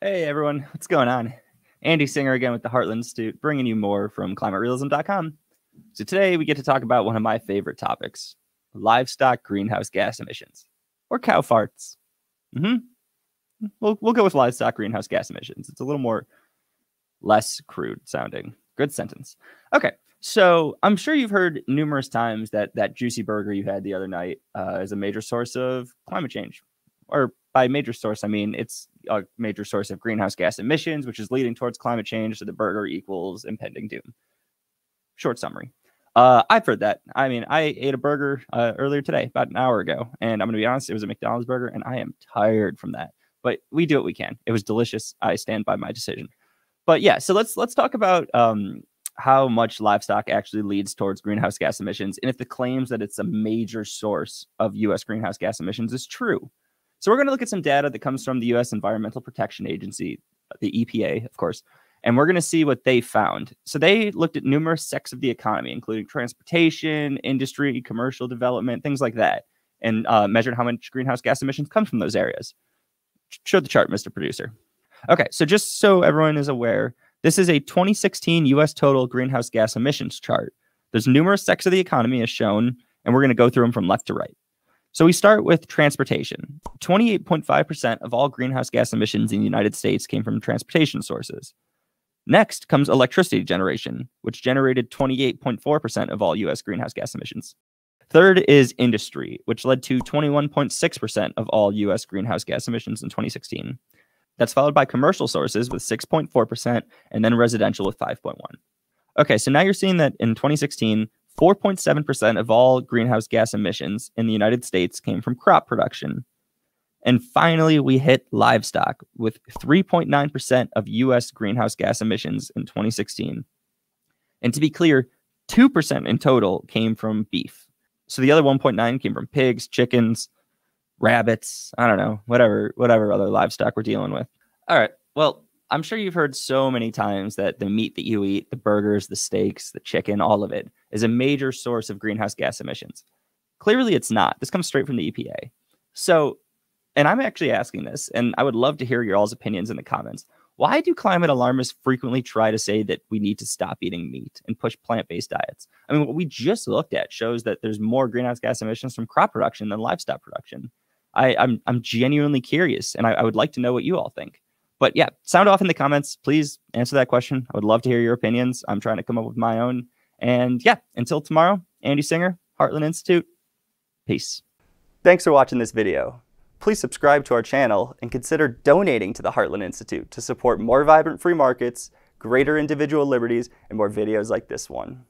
Hey everyone, what's going on? Andy Singer again with the Heartland Institute, bringing you more from ClimateRealism.com. So today we get to talk about one of my favorite topics, livestock greenhouse gas emissions, or cow farts. We'll go with livestock greenhouse gas emissions. It's a little less crude sounding. Good sentence. Okay, so I'm sure you've heard numerous times that that juicy burger you had the other night is a major source of climate change, or by major source, I mean it's a major source of greenhouse gas emissions, which is leading towards climate change. So the burger equals impending doom. Short summary. I've heard that. I mean, I ate a burger earlier today, about an hour ago. And I'm going to be honest, it was a McDonald's burger, and I am tired from that. But we do what we can. It was delicious. I stand by my decision. But yeah, so let's talk about how much livestock actually leads towards greenhouse gas emissions, and if the claims that it's a major source of U.S. greenhouse gas emissions is true. So we're going to look at some data that comes from the U.S. Environmental Protection Agency, the EPA, of course, and we're going to see what they found. So they looked at numerous sectors of the economy, including transportation, industry, commercial development, things like that, and measured how much greenhouse gas emissions come from those areas. Show the chart, Mr. Producer. Okay, so just so everyone is aware, this is a 2016 U.S. total greenhouse gas emissions chart. There's numerous sectors of the economy as shown, and we're going to go through them from left to right. So we start with transportation. 28.5% of all greenhouse gas emissions in the United States came from transportation sources. Next comes electricity generation, which generated 28.4% of all U.S. greenhouse gas emissions. Third is industry, which led to 21.6% of all U.S. greenhouse gas emissions in 2016. That's followed by commercial sources with 6.4% and then residential with 5.1%. Okay, so now you're seeing that in 2016, 4.7% of all greenhouse gas emissions in the United States came from crop production. And finally, we hit livestock with 3.9% of U.S. greenhouse gas emissions in 2016. And to be clear, 2% in total came from beef. So the other 1.9% came from pigs, chickens, rabbits, I don't know, whatever other livestock we're dealing with. All right, well, I'm sure you've heard so many times that the meat that you eat, the burgers, the steaks, the chicken, all of it is a major source of greenhouse gas emissions. Clearly, it's not. This comes straight from the EPA. So, and I'm actually asking this, and I would love to hear your all's opinions in the comments. Why do climate alarmists frequently try to say that we need to stop eating meat and push plant-based diets? I mean, what we just looked at shows that there's more greenhouse gas emissions from crop production than livestock production. I'm genuinely curious, and I would like to know what you all think. But yeah, sound off in the comments. Please answer that question. I would love to hear your opinions. I'm trying to come up with my own. And yeah, until tomorrow, Andy Singer, Heartland Institute. Peace. Thanks for watching this video. Please subscribe to our channel and consider donating to the Heartland Institute to support more vibrant free markets, greater individual liberties, and more videos like this one.